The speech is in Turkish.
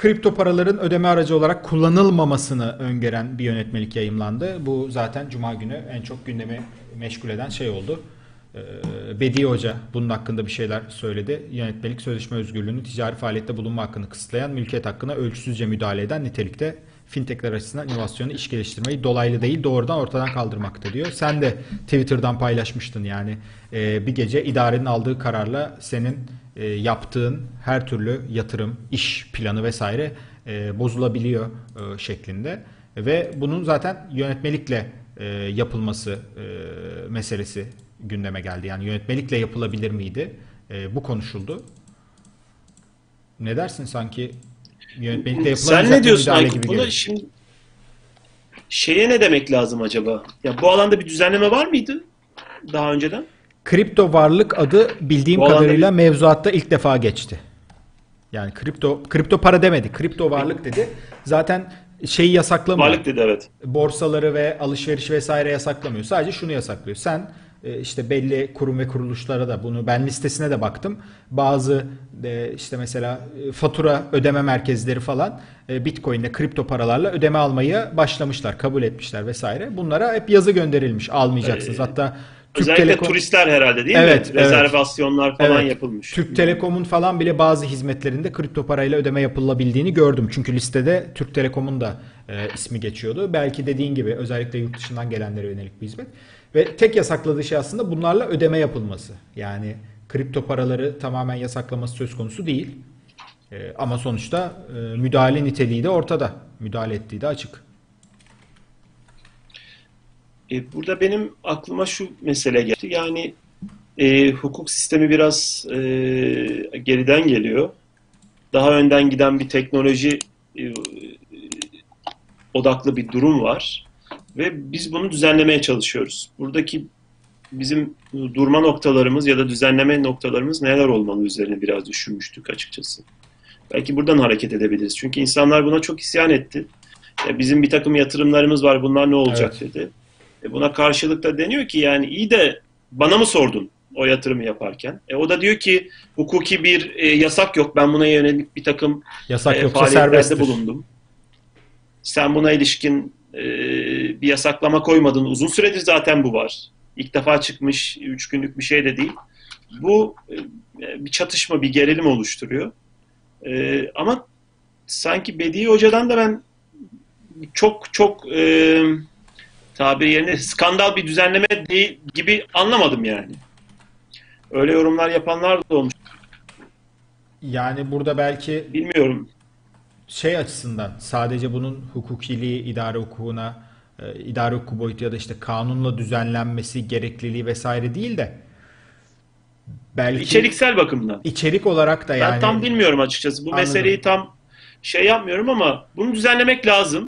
kripto paraların ödeme aracı olarak kullanılmamasını öngören bir yönetmelik yayımlandı. Bu zaten Cuma günü en çok gündemi meşgul eden şey oldu. Bedii Hoca bunun hakkında bir şeyler söyledi. Yönetmelik sözleşme özgürlüğünü ticari faaliyette bulunma hakkını kısıtlayan, mülkiyet hakkına ölçüsüzce müdahale eden nitelikte fintechler açısından inovasyonu, iş geliştirmeyi dolaylı değil doğrudan ortadan kaldırmakta diyor. Sen de Twitter'dan paylaşmıştın yani bir gece idarenin aldığı kararla senin yaptığın her türlü yatırım, iş planı vesaire bozulabiliyor şeklinde ve bunun zaten yönetmelikle yapılması meselesi gündeme geldi. Yani yönetmelikle yapılabilir miydi? Bu konuşuldu. Ne dersin sanki? Yönetmelikle yapılamayacak. Sen ne diyorsun Aykut? Buna şimdi şeye ne demek lazım acaba? Ya bu alanda bir düzenleme var mıydı daha önceden? Kripto varlık adı bildiğim kadarıyla mevzuatta ilk defa geçti. Yani kripto para demedi. Kripto varlık dedi. Zaten şeyi yasaklamıyor. Varlık dedi, evet. Borsaları ve alışveriş vesaire yasaklamıyor. Sadece şunu yasaklıyor. Sen işte belli kurum ve kuruluşlara da bunu ben listesine de baktım. Bazı işte mesela fatura ödeme merkezleri falan Bitcoin'le kripto paralarla ödeme almaya başlamışlar, kabul etmişler vesaire. Bunlara hep yazı gönderilmiş, almayacaksınız. Hatta Türk özellikle Telekom... turistler herhalde değil evet, mi? Evet. Rezervasyonlar falan evet. yapılmış. Türk Telekom'un falan bile bazı hizmetlerinde kripto parayla ödeme yapılabildiğini gördüm. Çünkü listede Türk Telekom'un da ismi geçiyordu. Belki dediğin gibi özellikle yurt dışından gelenlere yönelik bir hizmet. Ve tek yasakladığı şey aslında bunlarla ödeme yapılması. Yani kripto paraları tamamen yasaklaması söz konusu değil. Ama sonuçta müdahale niteliği de ortada. Müdahale ettiği de açık. Burada benim aklıma şu mesele geldi. Yani hukuk sistemi biraz geriden geliyor. Daha önden giden bir teknoloji odaklı bir durum var. Ve biz bunu düzenlemeye çalışıyoruz. Buradaki bizim durma noktalarımız ya da düzenleme noktalarımız neler olmalı üzerine biraz düşünmüştük açıkçası. Belki buradan hareket edebiliriz. Çünkü insanlar buna çok isyan etti. Ya bizim bir takım yatırımlarımız var, bunlar ne olacak evet. dedi. Buna karşılık da deniyor ki yani iyi de bana mı sordun o yatırımı yaparken? O da diyor ki hukuki bir yasak yok. Ben buna yönelik bir takım faaliyetlerde bulundum. Sen buna ilişkin bir yasaklama koymadın. Uzun süredir zaten bu var. İlk defa çıkmış, 3 günlük bir şey de değil. Bu bir çatışma, bir gerilim oluşturuyor. Ama sanki Bedii Hoca'dan da ben çok tabiri yerine skandal bir düzenleme değil gibi anlamadım yani. Öyle yorumlar yapanlar da olmuş. Yani burada belki... Bilmiyorum. Şey açısından sadece bunun hukukiliği, idare hukukuna, idare hukuku boyutu ya da işte kanunla düzenlenmesi, gerekliliği vesaire değil de belki içeriksel bakımdan. İçerik olarak da yani. Ben tam bilmiyorum açıkçası. Bu Anladım. Meseleyi tam şey yapmıyorum ama bunu düzenlemek lazım.